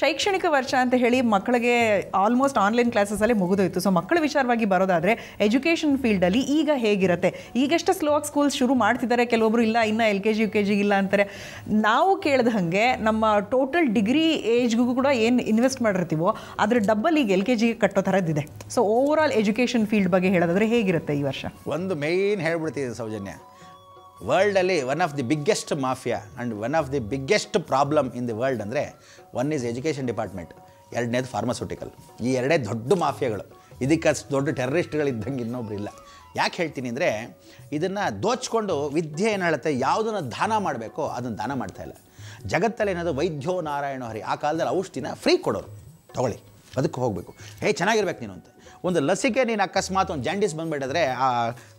ಶೈಕ್ಷಣಿಕ ವರ್ಷ ಅಂತ ಹೇಳಿ ಮಕ್ಕಳಿಗೆ ಆಲ್ಮೋಸ್ಟ್ ಆನ್ಲೈನ್ ಕ್ಲಾಸಸ್ ಅಲ್ಲಿ ಮುಗಿದೋಯ್ತು. ಸೊ ಮಕ್ಕಳ ವಿಚಾರವಾಗಿ ಬರೋದಾದ್ರೆ ಎಜುಕೇಷನ್ ಫೀಲ್ಡ್ ಅಲ್ಲಿ ಈಗ ಹೇಗಿರುತ್ತೆ? ಈಗಷ್ಟೇ ಸ್ಲೋ ಆಗಿ ಸ್ಕೂಲ್ಸ್ ಶುರು ಮಾಡ್ತಿದ್ದಾರೆ, ಕೆಲವೊಬ್ರು ಇಲ್ಲ ಇನ್ನ LKG UKG ಇಲ್ಲ ಅಂತಾರೆ. ನಾವು ಕೇಳಿದ ಹಾಗೆ ನಮ್ಮ ಟೋಟಲ್ ಡಿಗ್ರಿ ಏಜ್ಗೂ ಕೂಡ ಏನು ಇನ್ವೆಸ್ಟ್ ಮಾಡಿರ್ತೀವೋ ಅದ್ರ ಡಬ್ಬಲ್ ಈಗ LKG ಕಟ್ಟೋ ಥರದ್ದಿದೆ. So over all education field ಬಗ್ಗೆ ಹೇಳೋದಾದ್ರೆ ಹೇಗಿರುತ್ತೆ ಈ ವರ್ಷ? ಒಂದು ಮೇನ್ ಹೇಳ್ಬಿಡ್ತಿದೆ ಸೌಜನ್ಯ, ವರ್ಲ್ಡಲ್ಲಿ one of the biggest mafia and one of the biggest problem in the world ಅಂದರೆ ಒನ್ ಈಸ್ ಎಜುಕೇಷನ್ ಡಿಪಾರ್ಟ್ಮೆಂಟ್, ಎರಡನೇದು ಫಾರ್ಮಸ್ಯೂಟಿಕಲ್. ಈ ಎರಡೇ ದೊಡ್ಡ ಮಾಫಿಯಾಗಳು, ಇದಕ್ಕಷ್ಟು ದೊಡ್ಡ ಟೆರರಿಸ್ಟ್ಗಳಿದ್ದಂಗೆ ಇನ್ನೊಬ್ರು ಇಲ್ಲ. ಯಾಕೆ ಹೇಳ್ತೀನಿ ಅಂದರೆ ಇದನ್ನು ದೋಚ್ಕೊಂಡು ವಿದ್ಯೆ ಏನು ಹೇಳುತ್ತೆ, ಯಾವುದನ್ನು ದಾನ ಮಾಡಬೇಕೋ ಅದನ್ನು ದಾನ ಮಾಡ್ತಾಯಿಲ್ಲ. ಜಗತ್ತಲ್ಲಿ ಏನಾದರೂ ವೈದ್ಯೋ ನಾರಾಯಣೋ ಹರಿ, ಆ ಕಾಲದಲ್ಲಿ ಔಷಧಿನ ಫ್ರೀ ಕೊಡೋರು, ತೊಗೊಳ್ಳಿ ಅದಕ್ಕೆ ಹೋಗಬೇಕು, ಹೇ ಚೆನ್ನಾಗಿರ್ಬೇಕು ನೀನು ಅಂತ. ಒಂದು ಲಸಿಕೆ ನೀನು ಅಕಸ್ಮಾತ್ ಒಂದು ಜಾಂಡೀಸ್ ಬಂದುಬಿಟ್ಟಿದ್ರೆ ಆ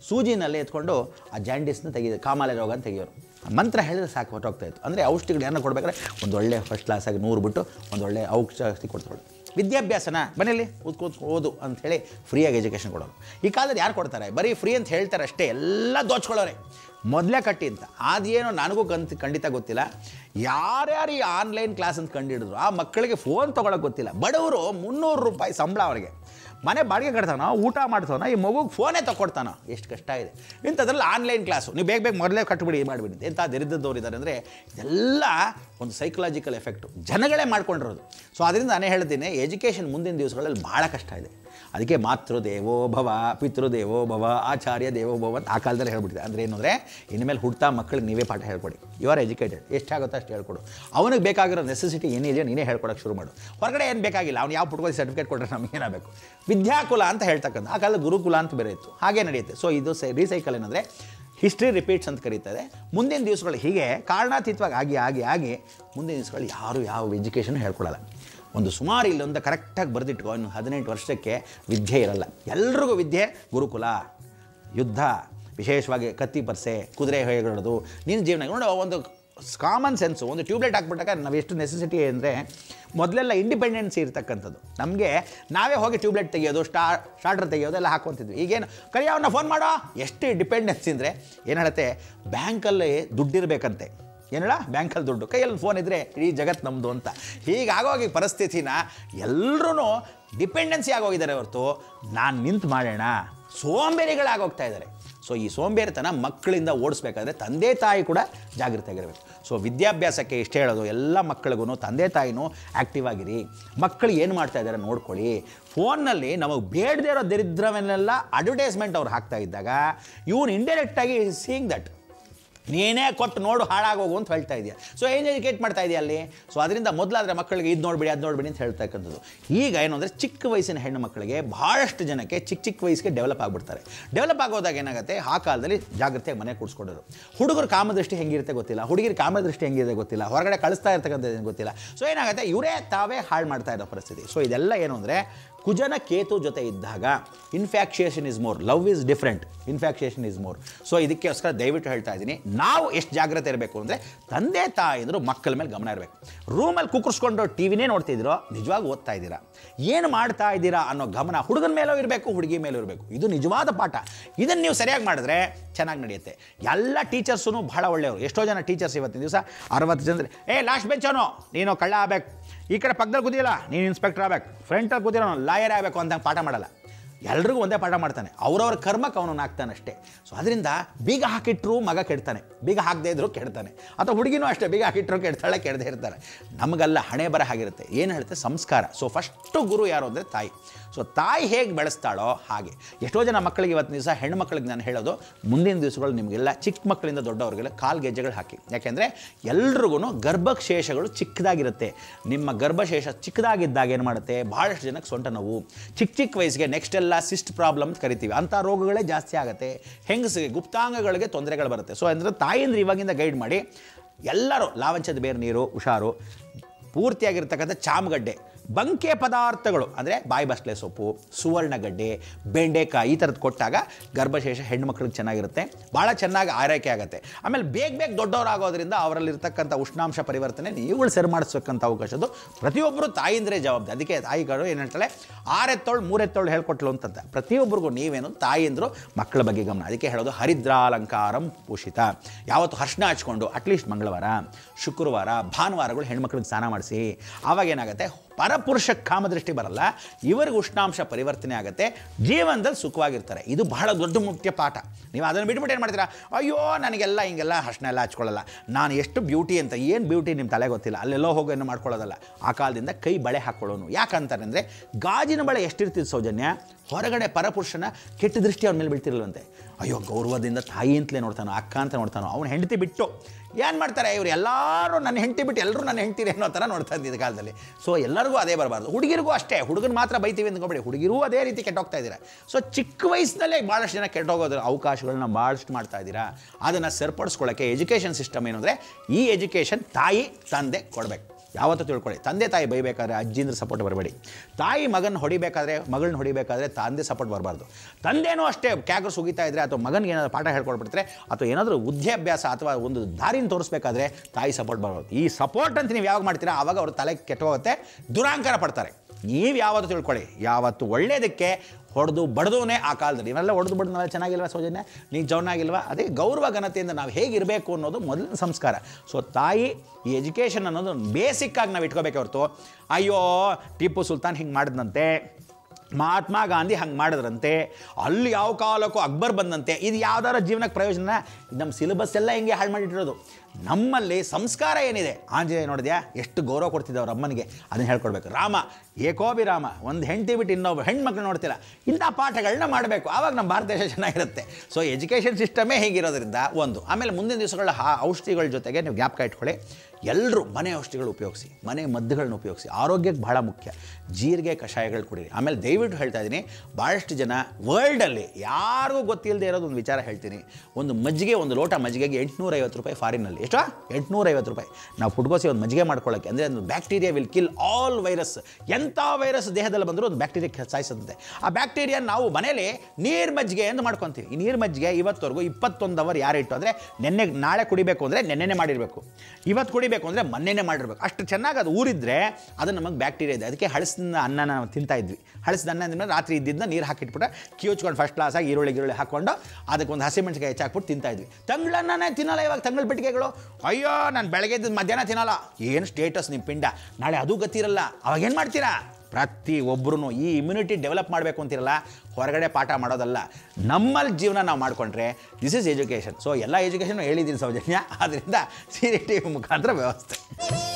ಸೂಜಿನಲ್ಲಿ ಎತ್ಕೊಂಡು ಆ ಜಾಂಡೀಸ್ನ ತೆಗೆದು ಕಾಮಾಲೆ ರೋಗ ಅಂತ ತೆಗಿಯೋರು. ಮಂತ್ರ ಹೇಳಿದ್ರೆ ಸಾಕು ಹೊರಟೋಗ್ತಾಯಿತ್ತು. ಅಂದರೆ ಔಷಧಿಗಳು ಏನೋ ಕೊಡಬೇಕಾದ್ರೆ ಒಂದೊಳ್ಳೆ ಫಸ್ಟ್ ಕ್ಲಾಸಾಗಿ ನೂರು ಬಿಟ್ಟು ಒಂದೊಳ್ಳೆ ಔಷಧಿ ಕೊಡ್ತಾಳು. ವಿದ್ಯಾಭ್ಯಾಸನ ಮನೇಲಿ ಓದ್ಕೋದು ಓದು ಅಂಥೇಳಿ ಫ್ರೀಯಾಗಿ ಎಜುಕೇಷನ್ ಕೊಡೋರು. ಈ ಕಾಲದಲ್ಲಿ ಯಾರು ಕೊಡ್ತಾರೆ? ಬರೀ ಫ್ರೀ ಅಂತ ಹೇಳ್ತಾರೆ ಅಷ್ಟೇ, ಎಲ್ಲ ದೋಚ್ಕೊಳ್ಳೋರೆ. ಮೊದಲೇ ಕಟ್ಟಿ ಅಂತ ಅದೇನೋ ನನಗೂ ಖಂಡಿತ ಗೊತ್ತಿಲ್ಲ. ಯಾರ್ಯಾರು ಈ ಆನ್ಲೈನ್ ಕ್ಲಾಸ್ ಅಂತ ಕಂಡುಹಿಡಿದ್ರು, ಆ ಮಕ್ಕಳಿಗೆ ಫೋನ್ ತೊಗೊಳಕ್ಕೆ ಗೊತ್ತಿಲ್ಲ. ಬಡವರು ₹300 ಸಂಬಳ ಅವರಿಗೆ, ಮನೆ ಬಾಡಿಗೆ ಕಟ್ತಾನೋ ಊಟ ಮಾಡ್ತಾನೋ ಈ ಮಗುಗೆ ಫೋನೇ ತೊಗೊಡ್ತಾನೋ, ಎಷ್ಟು ಕಷ್ಟ ಇದೆ. ಇಂಥದ್ರಲ್ಲಿ ಆನ್ಲೈನ್ ಕ್ಲಾಸು ನೀವು ಬೇಗ ಬೇಗ ಮೊದಲೇ ಕಟ್ಬಿಡಿ ಮಾಡಿಬಿಡಿ ಎಂಥ ದರಿದ್ರದವ್ರು ಇದ್ದಾರೆ ಅಂದರೆ ಇದೆಲ್ಲ ಒಂದು ಸೈಕಲಾಜಿಕಲ್ ಎಫೆಕ್ಟು ಜನಗಳೇ ಮಾಡ್ಕೊಂಡಿರೋದು. ಸೊ ಅದರಿಂದ ನಾನೇ ಹೇಳ್ತೀನಿ ಎಜುಕೇಷನ್ ಮುಂದಿನ ದಿವಸಗಳಲ್ಲಿ ಭಾಳ ಕಷ್ಟ ಇದೆ. ಅದಕ್ಕೆ ಮಾತೃದೇವೋ ಭವ ಪಿತೃದೇವೋ ಭವ ಆಚಾರ್ಯ ದೇವೋ ಭವ ಅಂತ ಆ ಕಾಲದಲ್ಲಿ ಹೇಳ್ಬಿಟ್ಟಿದೆ. ಅಂದರೆ ಏನು ಅಂದರೆ ಇನ್ಮೇಲೆ ಹುಡ್ತಾ ಮಕ್ಕಳಿಗೆ ನೀವೇ ಪಾಠ ಹೇಳ್ಕೊಡಿ, ಯು ಆರ್ ಎಜುಕೇಟೆಡ್, ಎಷ್ಟಾಗುತ್ತೋ ಅಷ್ಟು ಹೇಳ್ಕೊಡು. ಅವನಿಗೆ ಬೇಕಾಗಿರೋ ನೆಸೆಸಿಟಿ ಏನಿದೆಯೋ ನೀನೇ ಹೇಳ್ಕೊಡೋಕ್ಕೆ ಶುರು ಮಾಡು, ಹೊರಗಡೆ ಏನು ಬೇಕಾಗಿಲ್ಲ. ಅವ್ನು ಯಾವ ಪುಟ್ಕೋಲಿ ಸರ್ಟಿಫಿಕೇಟ್ ಕೊಟ್ಟರೆ ನಮಗೇನಾಗಬೇಕು? ವಿದ್ಯಾಕುಲ ಅಂತ ಹೇಳ್ತಕ್ಕಂಥ ಆ ಕಾಲದ ಗುರುಕುಲ ಅಂತ ಬೇರೆ ಇತ್ತು, ಹಾಗೆ ನಡೆಯುತ್ತೆ. ಸೊ ಇದು ರೀಸೈಕಲ್ ಏನಂದರೆ ಹಿಸ್ಟ್ರಿ ರಿಪೀಟ್ಸ್ ಅಂತ ಕರೀತದೆ. ಮುಂದಿನ ದಿವಸಗಳು ಹೀಗೆ ಕಾರಣಾತೀತವಾಗಿ ಆಗಿ ಆಗಿ ಆಗಿ ಮುಂದಿನ ದಿವಸಗಳು ಯಾರು ಯಾವ ಎಜುಕೇಷನ್ ಹೇಳ್ಕೊಡಲ್ಲ. ಒಂದು ಸುಮಾರು ಇಲ್ಲೊಂದು ಕರೆಕ್ಟಾಗಿ ಬರೆದಿಟ್ಕೋ, ಇನ್ನು 18 ವರ್ಷಕ್ಕೆ ವಿದ್ಯೆ ಇರಲ್ಲ. ಎಲ್ರಿಗೂ ವಿದ್ಯೆ ಗುರುಕುಲ, ಯುದ್ಧ, ವಿಶೇಷವಾಗಿ ಕತ್ತಿ ಪರ್ಸೆ, ಕುದುರೆ ಹೊಡೆಯೋದು. ನಿನ್ನ ಜೀವನ ನೋಡು, ಒಂದು ಕಾಮನ್ ಸೆನ್ಸು, ಒಂದು ಟ್ಯೂಬ್ಲೈಟ್ ಹಾಕ್ಬಿಟ್ಟಾಗ ನಾವು ಎಷ್ಟು ನೆಸೆಸಿಟಿ ಅಂದರೆ ಮೊದಲೆಲ್ಲ ಇಂಡಿಪೆಂಡೆನ್ಸಿ ಇರ್ತಕ್ಕಂಥದ್ದು. ನಮಗೆ ನಾವೇ ಹೋಗಿ ಟ್ಯೂಬ್ಲೈಟ್ ತೆಗೆಯೋದು, ಶಾರ್ಟರ್ ತೆಗೆಯೋದು ಎಲ್ಲ ಹಾಕ್ಕೊತಿದ್ವಿ. ಈಗೇನು ಕರಿಯವನ್ನ ಫೋನ್ ಮಾಡೋ, ಎಷ್ಟು ಡಿಪೆಂಡೆನ್ಸಿ ಅಂದರೆ ಏನು ಹೇಳುತ್ತೆ, ಬ್ಯಾಂಕಲ್ಲಿ ದುಡ್ಡಿರಬೇಕಂತೆ. ಏನೇಳ ಬ್ಯಾಂಕಲ್ಲಿ ದುಡ್ಡು, ಕೈಯಲ್ಲಿ ಫೋನ್ ಇದ್ದರೆ ಇಡೀ ಜಗತ್ತು ನಮ್ಮದು ಅಂತ. ಹೀಗಾಗಿ ಪರಿಸ್ಥಿತಿನ ಎಲ್ಲರೂ ಡಿಪೆಂಡೆನ್ಸಿ ಆಗೋಗಿದ್ದಾರೆ ಹೊರತು ನಾನು ನಿಂತು ಮಾಡೋಣ ಸೋಂಬೇರಿಗಳಾಗೋಗ್ತಾ ಇದ್ದಾರೆ. ಸೊ ಈ ಸೋಂಬೇರಿತನ ಮಕ್ಕಳಿಂದ ಓಡಿಸ್ಬೇಕಾದ್ರೆ ತಂದೆ ತಾಯಿ ಕೂಡ ಜಾಗೃತಿಯಾಗಿರಬೇಕು. ಸೊ ವಿದ್ಯಾಭ್ಯಾಸಕ್ಕೆ ಇಷ್ಟೇ ಹೇಳೋದು, ಎಲ್ಲ ಮಕ್ಕಳಿಗೂ ತಂದೆ ತಾಯಿನೂ ಆ್ಯಕ್ಟಿವ್ ಆಗಿರಿ, ಮಕ್ಕಳು ಏನು ಮಾಡ್ತಾ ಇದ್ದಾರೆ ನೋಡ್ಕೊಳ್ಳಿ. ಫೋನ್ನಲ್ಲಿ ನಮಗೆ ಬೇಡದೇ ಇರೋ ದರಿದ್ರವನ್ನೆಲ್ಲ ಅಡ್ವರ್ಟೈಸ್ಮೆಂಟ್ ಅವ್ರು ಹಾಕ್ತಾ ಇದ್ದಾಗ ಇವನು ಇಂಡೈರೆಕ್ಟಾಗಿ ಸೀಯಿಂಗ್ ದಟ್, ನೀನೇ ಕೊಟ್ಟು ನೋಡು ಹಾಳಾಗೋಗು ಅಂತ ಹೇಳ್ತಾ ಇದೆಯಾ. ಸೊ ಏನು ಎಜುಕೇಟ್ ಮಾಡ್ತಾ ಇದೆಯಾ ಅಲ್ಲಿ? ಸೊ ಅದರಿಂದ ಮೊದಲಾದರೆ ಮಕ್ಕಳಿಗೆ ಇದು ನೋಡಿಬಿಡಿ ಅದು ನೋಡಿಬಿಡಿ ಅಂತ ಹೇಳ್ತಕ್ಕಂಥದ್ದು. ಈಗ ಏನು ಅಂದರೆ ಚಿಕ್ಕ ವಯಸ್ಸಿನ ಹೆಣ್ಣು ಮಕ್ಕಳಿಗೆ ಭಾಳಷ್ಟು ಜನಕ್ಕೆ ಚಿಕ್ಕ ವಯಸ್ಸಿಗೆ ಡೆವಲಪ್ ಆಗಿಬಿಡ್ತಾರೆ. ಡೆವಲಪ್ ಆಗೋದಾಗ ಏನಾಗುತ್ತೆ, ಆ ಕಾಲದಲ್ಲಿ ಜಾಗ್ರತೆಯಾಗಿ ಮನೆ ಕೂಡಿಸ್ಕೊಡೋರು. ಹುಡುಗರು ಕಾಮದೃಷ್ಟಿ ಹೆಂಗಿರುತ್ತೆ ಗೊತ್ತಿಲ್ಲ, ಹುಡುಗಿರು ಕಾಮದೃಷ್ಟಿ ಹೆಂಗಿದೆ ಗೊತ್ತಿಲ್ಲ, ಹೊರಗಡೆ ಕಳಿಸ್ತಾ ಇರ್ತಕ್ಕಂಥದ್ದೇನು ಗೊತ್ತಿಲ್ಲ. ಸೊ ಏನಾಗುತ್ತೆ, ಇವರೇ ತಾವೇ ಹಾಳು ಮಾಡ್ತಾ ಇರೋ ಪರಿಸ್ಥಿತಿ. ಸೊ ಇದೆಲ್ಲ ಏನು ಅಂದರೆ ಕುಜನ ಕೇತು ಜೊತೆ ಇದ್ದಾಗ infatuation is more, love is different, infatuation is more. So ಇದಕ್ಕೋಸ್ಕರ ದಯವಿಟ್ಟು ಹೇಳ್ತಾ ಇದ್ದೀನಿ, ನಾವು ಎಷ್ಟು ಜಾಗ್ರತೆ ಇರಬೇಕು ಅಂದರೆ ತಂದೆ ತಾಯಿದ್ರು ಮಕ್ಕಳ ಮೇಲೆ ಗಮನ ಇರಬೇಕು. ರೂಮಲ್ಲಿ ಕುಕ್ಕರ್ಸ್ಕೊಂಡು ಟಿ ವಿನೇ ನೋಡ್ತಿದ್ದೀರೋ, ನಿಜವಾಗಿ ಓದ್ತಾ ಇದ್ದೀರಾ, ಏನು ಮಾಡ್ತಾ ಇದ್ದೀರಾ ಅನ್ನೋ ಗಮನ ಹುಡುಗನ ಮೇಲೂ ಇರಬೇಕು, ಹುಡುಗಿ ಮೇಲೂ ಇರಬೇಕು. ಇದು ನಿಜವಾದ ಪಾಠ. ಇದನ್ನು ನೀವು ಸರಿಯಾಗಿ ಮಾಡಿದ್ರೆ ಚೆನ್ನಾಗಿ ನಡೆಯುತ್ತೆ. ಎಲ್ಲ ಟೀಚರ್ಸೂ ಬಹಳ ಒಳ್ಳೆಯವರು. ಎಷ್ಟೋ ಜನ ಟೀಚರ್ಸ್ ಇವತ್ತಿನ ದಿವಸ 60 ಜನ ಲಾಸ್ಟ್ ಬೆಂಚ್ ಅವನು ನೀನು ಕಳ್ಳ ಆಗಬೇಕು, ಈ ಕಡೆ ಪಕ್ಕದಲ್ಲಿ ಕೂತಿಲ್ಲ ನೀನು ಇನ್ಸ್ಪೆಕ್ಟರ್ ಆಗಬೇಕು, ಫ್ರಂಟಲ್ಲಿ ಕೂತಿರೋ ಲಾಯರ್ ಆಗಬೇಕು ಅಂತ ಪಾಠ ಮಾಡಲ್ಲ. ಎಲ್ರಿಗೂ ಒಂದೇ ಪಾಠ ಮಾಡ್ತಾನೆ, ಅವ್ರವ್ರ ಕರ್ಮಕ್ಕೆ ಅವನು ಹಾಕ್ತಾನೆ ಅಷ್ಟೇ. ಸೊ ಅದರಿಂದ ಬೀಗ ಹಾಕಿಟ್ರೂ ಮಗ ಕೆಡ್ತಾನೆ, ಬೀಗ ಹಾಕದೇ ಇದ್ರೂ ಕೆಡ್ತಾನೆ, ಅಥವಾ ಹುಡುಗಿನೂ ಅಷ್ಟೇ ಬೀಗ ಹಾಕಿಟ್ರೂ ಕೆಡ್ತಾಳೆ, ಕೆಡದೇ ಇರ್ತಾರೆ. ನಮಗೆಲ್ಲ ಹಣೆ ಬರ ಆಗಿರುತ್ತೆ. ಏನು ಹೇಳುತ್ತೆ ಸಂಸ್ಕಾರ. ಸೊ ಫಸ್ಟು ಗುರು ಯಾರು ಅಂದರೆ ತಾಯಿ. ಸೊ ತಾಯಿ ಹೇಗೆ ಬೆಳೆಸ್ತಾಳೋ ಹಾಗೆ. ಎಷ್ಟೋ ಜನ ಮಕ್ಕಳಿಗೆ ಇವತ್ತಿನ ದಿವಸ ಹೆಣ್ಣು ಮಕ್ಕಳಿಗೆ ನಾನು ಹೇಳೋದು, ಮುಂದಿನ ದಿವಸಗಳು ನಿಮಗೆಲ್ಲ ಚಿಕ್ಕ ಮಕ್ಕಳಿಂದ ದೊಡ್ಡವ್ರಿಗೆಲ್ಲ ಕಾಲು ಗೆಜ್ಜೆಗಳು ಹಾಕಿ. ಯಾಕೆಂದರೆ ಎಲ್ರಿಗೂ ಗರ್ಭಶೇಷಗಳು ಚಿಕ್ಕದಾಗಿರುತ್ತೆ. ನಿಮ್ಮ ಗರ್ಭಶೇಷ ಚಿಕ್ಕದಾಗಿದ್ದಾಗ ಏನು ಮಾಡುತ್ತೆ, ಭಾಳಷ್ಟು ಜನಕ್ಕೆ ಸೊಂಟ ನೋವು, ಚಿಕ್ಕ ವಯಸ್ಸಿಗೆ ನೆಕ್ಸ್ಟ್ ಎಲ್ಲ ಸಿಸ್ಟ್ ಪ್ರಾಬ್ಲಮ್ ಅಂತ ಕರಿತೀವಿ, ಅಂಥ ರೋಗಗಳೇ ಜಾಸ್ತಿ ಆಗುತ್ತೆ. ಹೆಂಗಸಿಗೆ ಗುಪ್ತಾಂಗಗಳಿಗೆ ತೊಂದರೆಗಳು ಬರುತ್ತೆ. ಸೊ ಅಂದರೆ ತಾಯಿಯಿಂದ ಇವಾಗಿಂದ ಗೈಡ್ ಮಾಡಿ ಎಲ್ಲರೂ ಲಾವಂಚದ ಬೇರೆ ನೀರು ಹುಷಾರು, ಪೂರ್ತಿಯಾಗಿರ್ತಕ್ಕಂಥ ಚಾಮಗಡ್ಡೆ ಬಂಕೆ ಪದಾರ್ಥಗಳು ಅಂದರೆ ಬಾಯಿ ಬಸ್ಲೆ ಸೊಪ್ಪು, ಸುವರ್ಣಗಡ್ಡೆ, ಬೆಂಡೆಕಾಯಿ ಈ ಥರದ್ದು ಕೊಟ್ಟಾಗ ಗರ್ಭಶೇಷ ಹೆಣ್ಣುಮಕ್ಕಳಿಗೆ ಚೆನ್ನಾಗಿರುತ್ತೆ, ಭಾಳ ಚೆನ್ನಾಗಿ ಆರೈಕೆ ಆಗುತ್ತೆ. ಆಮೇಲೆ ಬೇಗ ಬೇಗ ದೊಡ್ಡವರಾಗೋದ್ರಿಂದ ಅವರಲ್ಲಿರ್ತಕ್ಕಂಥ ಉಷ್ಣಾಂಶ ಪರಿವರ್ತನೆ ನೀವುಗಳು ಸರಿ ಮಾಡಿಸ್ತಕ್ಕಂಥ ಅವಕಾಶದ್ದು ಪ್ರತಿಯೊಬ್ಬರು ತಾಯಿಂದರೇ ಜವಾಬ್ದಾರಿ. ಅದಕ್ಕೆ ತಾಯಿಗಳು ಏನು ಹೇಳ್ತಾಳೆ, 6 ಎತ್ತೋಳು 3 ಎತ್ತೋಳು ಹೇಳ್ಕೊಟ್ಲು ಅಂತಂತ ಪ್ರತಿಯೊಬ್ಬರಿಗೂ ನೀವೇನು ತಾಯಿಂದರು ಮಕ್ಕಳ ಬಗ್ಗೆ ಗಮನ. ಅದಕ್ಕೆ ಹೇಳೋದು ಹರಿದ್ರಾಲಂಕಾರಂ ಪೂಷಿತ, ಯಾವತ್ತು ಹರ್ಷಣ ಹಚ್ಕೊಂಡು ಅಟ್ಲೀಸ್ಟ್ ಮಂಗಳವಾರ, ಶುಕ್ರವಾರ, ಭಾನುವಾರಗಳು ಹೆಣ್ಮಕ್ಳಿಗೆ ಸ್ನಾನ ಮಾಡಿಸಿ. ಆವಾಗ ಏನಾಗುತ್ತೆ, ಪರಪುರುಷ ಕಾಮದೃಷ್ಟಿ ಬರಲ್ಲ, ಇವರಿಗೆ ಉಷ್ಣಾಂಶ ಪರಿವರ್ತನೆ ಆಗುತ್ತೆ, ಜೀವನದಲ್ಲಿ ಸುಖವಾಗಿರ್ತಾರೆ. ಇದು ಬಹಳ ದೊಡ್ಡ ಮುಖ್ಯ ಪಾಠ. ನೀವು ಅದನ್ನು ಬಿಟ್ಬಿಟ್ಟು ಏನು ಮಾಡ್ತೀರಾ, ಅಯ್ಯೋ ನನಗೆಲ್ಲ ಹಿಂಗೆಲ್ಲ ಹರ್ಷಣ ಎಲ್ಲ ಹಚ್ಕೊಳ್ಳಲ್ಲ, ನಾನು ಎಷ್ಟು ಬ್ಯೂಟಿ ಅಂತ. ಏನು ಬ್ಯೂಟಿ ನಿಮ್ಮ ತಲೆ ಗೊತ್ತಿಲ್ಲ, ಅಲ್ಲೆಲ್ಲೋ ಹೋಗೋನು ಮಾಡ್ಕೊಳ್ಳೋದಲ್ಲ. ಆ ಕಾಲದಿಂದ ಕೈ ಬಳೆ ಹಾಕ್ಕೊಳ್ಳೋನು. ಯಾಕಂತಾರೆ ಅಂದರೆ ಗಾಜಿನ ಬಳೆ ಎಷ್ಟಿರ್ತಿದ್ದು ಸೌಜನ್ಯ, ಹೊರಗಡೆ ಪರಪುರುಷನ ಕೆಟ್ಟ ದೃಷ್ಟಿ ಅವ್ರ ಮೇಲೆ ಬೀಳ್ತಿರಲ್ವಂತೆ. ಅಯ್ಯೋ ಗೌರವದಿಂದ ತಾಯಿ ಅಂತಲೇ ನೋಡ್ತಾನೋ, ಅಕ್ಕ ಅಂತ ನೋಡ್ತಾನೋ, ಅವ್ನ ಹೆಂಡತಿ ಬಿಟ್ಟು ಏನು ಮಾಡ್ತಾರೆ ಇವರು, ಎಲ್ಲರೂ ನನ್ನ ಹೆಂಡತಿ ಬಿಟ್ಟು ಎಲ್ಲರೂ ನನ್ನ ಹೆಂಡ್ತೀರಿ ಅನ್ನೋ ಥರ ನೋಡ್ತಾ ಇದ್ದಿದ್ದ ಕಾಲದಲ್ಲಿ. ಸೊ ಎಲ್ಲರಿಗೂ ಅದೇ ಬರಬಾರ್ದು. ಹುಡುಗಿರಿಗೂ ಅಷ್ಟೇ, ಹುಡುಗನ ಮಾತ್ರ ಬೈತೀವಿ ಅಂದ್ಕೊಬೇಡಿ, ಹುಡುಗಿರೂ ಅದೇ ರೀತಿ ಕೆಟ್ಟೋಗ್ತಾ ಇದ್ದೀರಾ. ಸೊ ಚಿಕ್ಕ ವಯಸ್ಸಿನಲ್ಲೇ ಭಾಳಷ್ಟು ಜನ ಕೆಟ್ಟೋಗೋದ್ರ ಅವಕಾಶಗಳನ್ನ ಭಾಳಷ್ಟು ಮಾಡ್ತಾ ಇದ್ದೀರಾ. ಅದನ್ನು ಸರಿಪಡಿಸ್ಕೊಳ್ಳೋಕ್ಕೆ ಎಜುಕೇಷನ್ ಸಿಸ್ಟಮ್ ಏನು ಅಂದರೆ, ಈ ಎಜುಕೇಷನ್ ತಾಯಿ ತಂದೆ ಕೊಡಬೇಕು. ಯಾವತ್ತೂ ತಿಳ್ಕೊಳ್ಳಿ, ತಂದೆ ತಾಯಿ ಬೈಬೇಕಾದ್ರೆ ಅಜ್ಜಿಯಿಂದ ಸಪೋರ್ಟ್ ಬರಬೇಡಿ, ತಾಯಿ ಮಗನ ಹೊಡಿಬೇಕಾದ್ರೆ ಮಗಳನ್ನ ಹೊಡಿಬೇಕಾದ್ರೆ ತಂದೆ ಸಪೋರ್ಟ್ ಬರಬಾರ್ದು. ತಂದೇನೂ ಅಷ್ಟೇ ಕ್ಯಾಕರ್ ಸುಗಿತಾ ಇದ್ದರೆ ಅಥವಾ ಮಗನಿಗೆ ಏನಾದರೂ ಪಾಠ ಹೇಳ್ಕೊಡ್ಬಿಡ್ತಾರೆ ಅಥವಾ ಏನಾದರೂ ವಿದ್ಯಾಭ್ಯಾಸ ಅಥವಾ ಒಂದು ದಾರಿನ ತೋರಿಸ್ಬೇಕಾದ್ರೆ ತಾಯಿ ಸಪೋರ್ಟ್ ಬರಬಾರ್ದು. ಈ ಸಪೋರ್ಟ್ ಅಂತ ನೀವು ಯಾವಾಗ ಮಾಡ್ತೀರಾ ಆವಾಗ ಅವ್ರ ತಲೆ ಕೆಟ್ಟೋಗುತ್ತೆ, ದುರಾಂಕಾರ ಪಡ್ತಾರೆ. ನೀವು ಯಾವತ್ತೂ ತಿಳ್ಕೊಳ್ಳಿ, ಯಾವತ್ತು ಒಳ್ಳೆಯದಕ್ಕೆ ಹೊಡೆದು ಬಡ್ದೋನೇ ಆ ಕಾಲದಲ್ಲಿ ಇವೆಲ್ಲ ಹೊಡೆದು ಬಡ್ದು ನಾವೆಲ್ಲ ಚೆನ್ನಾಗಿಲ್ವ ಸೌಜನ್ಯ, ನೀನು ಜವನಾಗಿಲ್ವ. ಅದೇ ಗೌರವ ಘನತೆಯಿಂದ ನಾವು ಹೇಗಿರಬೇಕು ಅನ್ನೋದು ಮೊದಲಿನ ಸಂಸ್ಕಾರ. ಸೊ ತಾಯಿ ಈ ಎಜುಕೇಷನ್ ಅನ್ನೋದು ಬೇಸಿಕ್ಕಾಗಿ ನಾವು ಇಟ್ಕೋಬೇಕೆ ಹೊರತು, ಅಯ್ಯೋ ಟಿಪ್ಪು ಸುಲ್ತಾನ್ ಹಿಂಗೆ ಮಾಡಿದ್ನಂತೆ, ಮಹಾತ್ಮ ಗಾಂಧಿ ಹಂಗೆ ಮಾಡಿದ್ರಂತೆ, ಅಲ್ಲಿ ಯಾವ ಕಾಲಕ್ಕೂ ಅಕ್ಬರ್ ಬಂದಂತೆ, ಇದು ಯಾವ್ದಾರ ಜೀವನಕ್ಕೆ ಪ್ರಯೋಜನ? ನಮ್ಮ ಸಿಲೆಬಸ್ ಎಲ್ಲ ಹಿಂಗೆ ಹಾಳು ಮಾಡಿಟ್ಟಿರೋದು. ನಮ್ಮಲ್ಲಿ ಸಂಸ್ಕಾರ ಏನಿದೆ, ಆಂಜನೇಯ ನೋಡಿದ್ಯಾ ಎಷ್ಟು ಗೌರವ ಕೊಡ್ತಿದ್ದವ್ರ ಅಮ್ಮನಿಗೆ, ಅದನ್ನು ಹೇಳ್ಕೊಡ್ಬೇಕು. ರಾಮ ಏಕೋಭಿರಾಮ, ಒಂದು ಹೆಂಡತಿ ಬಿಟ್ಟು ಇನ್ನೊಬ್ಬ ಹೆಣ್ಮಕ್ಳು ನೋಡ್ತಿಲ್ಲ. ಇಂಥ ಪಾಠಗಳನ್ನ ಮಾಡಬೇಕು, ಆವಾಗ ನಮ್ಮ ಭಾರತ ದೇಶ ಚೆನ್ನಾಗಿರುತ್ತೆ. ಸೊ ಎಜುಕೇಷನ್ ಸಿಸ್ಟಮೇ ಹೀಗಿರೋದ್ರಿಂದ ಒಂದು. ಆಮೇಲೆ ಮುಂದಿನ ದಿವಸಗಳ ಔಷಧಿಗಳ ಜೊತೆಗೆ ನೀವು ಜ್ಞಾಪಕ ಇಟ್ಕೊಳ್ಳಿ, ಎಲ್ಲರೂ ಮನೆ ಔಷಧಿಗಳು ಉಪಯೋಗಿಸಿ, ಮನೆ ಮದ್ದುಗಳನ್ನ ಉಪಯೋಗಿಸಿ, ಆರೋಗ್ಯಕ್ಕೆ ಭಾಳ ಮುಖ್ಯ. ಜೀರಿಗೆ ಕಷಾಯಗಳು ಕುಡೀರಿ. ಆಮೇಲೆ ದಯವಿಟ್ಟು ಹೇಳ್ತಾ ಇದ್ದೀನಿ, ಭಾಳಷ್ಟು ಜನ ವರ್ಲ್ಡಲ್ಲಿ ಯಾರಿಗೂ ಗೊತ್ತಿಲ್ಲದೆ ಇರೋದು ಒಂದು ವಿಚಾರ ಹೇಳ್ತೀನಿ. ಒಂದು ಮಜ್ಜಿಗೆ, ಒಂದು ಲೋಟ ಮಜ್ಜಿಗೆಗೆ $850 ಫಾರಿನಲ್ಲಿ. ಎಷ್ಟು? $850. ನಾವು ಪುಟ್ಕೋಸಿ ಒಂದು ಮಜ್ಜಿಗೆ ಮಾಡ್ಕೊಳ್ಳೋಕ್ಕೆ ಅಂದರೆ ಒಂದು bacteria will kill all virus. ಎಂಥ ವೈರಸ್ ದೇಹದಲ್ಲಿ ಬಂದರೂ ಒಂದು ಬ್ಯಾಕ್ಟೀರಿಯಾ ಸಾಯಿಸುತ್ತೆ. ಆ ಬ್ಯಾಕ್ಟೀರಿಯಾ ನಾವು ಮನೇಲಿ ನೀರು ಮಜ್ಜಿಗೆ ಎಂದು ಮಾಡ್ಕೊತೀವಿ. ಈ ನೀರು ಮಜ್ಜಿಗೆ ಇವತ್ತವರೆಗೂ 21 ಅವರ್ ಯಾರು ಇಟ್ಟು ಅಂದರೆ ನೆನ್ನೆ ನಾಳೆ ಕುಡಿಬೇಕು ಅಂದರೆ ನೆನ್ನೆನೇ ಮಾಡಿರಬೇಕು, ಇವತ್ತು ಕುಡಿಬೇಕು ಅಂದರೆ ಮೊನ್ನೆನೇ ಮಾಡಿರಬೇಕು. ಅಷ್ಟು ಚೆನ್ನಾಗಿ ಅದು ಊರಿದ್ರೆ ಅದು ನಮಗೆ ಬ್ಯಾಕ್ಟೀರಿಯಾ ಇದೆ. ಅದಕ್ಕೆ ಹಳಸಿನ ಅನ್ನನ ನಾವು ತಿಂತಾ ಇದ್ವಿ. ಹಳಸಿದ ಅನ್ನ ಅಂದಮೇಲೆ ರಾತ್ರಿ ಇದ್ದಿದ್ದನ್ನ ನೀರು ಹಾಕಿಟ್ಬಿಟ್ಟು ಕಿವುಚ್ಕೊಂಡು ಫಸ್ಟ್ ಕ್ಲಾಸಾಗಿ ಈರುಳ್ಳಿ ಹಾಕ್ಕೊಂಡು ಅದಕ್ಕೊಂದು ಹಸಿಮೆಣ್ಸಿಕಾಯಿ ಹೆಚ್ಚಾಕ್ಬಿಟ್ಟು ತಿಂತಾ ಇದ್ವಿ. ತಂಗಳನ್ನೇ ತಿನ್ನಲ್ಲ ಇವಾಗ ತಂಗಳ ಪೆಟ್ಟಿಗೆಗಳು. ಅಯ್ಯೋ ನಾನು ಬೆಳಗ್ಗೆ ಇದ್ದಿದ್ದು ಮಧ್ಯಾಹ್ನ ತಿನ್ನಲ್ಲ, ಏನು ಸ್ಟೇಟಸ್ ನಿಮ್ಮ ಪಿಂಡ, ನಾಳೆ ಅದು ಗೊತ್ತಿರಲ್ಲ. ಅವಾಗ ಏನು ಮಾಡ್ತೀರಾ? ಪ್ರತಿಯೊಬ್ಬರೂ ಈ ಇಮ್ಯುನಿಟಿ ಡೆವಲಪ್ ಮಾಡಬೇಕು ಅಂತಿರಲ್ಲ, ಹೊರಗಡೆ ಪಾಠ ಮಾಡೋದಲ್ಲ, ನಮ್ಮಲ್ಲಿ ಜೀವನ ನಾವು ಮಾಡಿಕೊಂಡ್ರೆ ದಿಸ್ ಈಸ್ ಎಜುಕೇಷನ್. ಸೊ ಎಲ್ಲ ಎಜುಕೇಷನ್ ಹೇಳಿದ್ದೀನಿ ಸೌಜನ್ಯ, ಆದ್ದರಿಂದ CDTV ಮುಖಾಂತರ ವ್ಯವಸ್ಥೆ.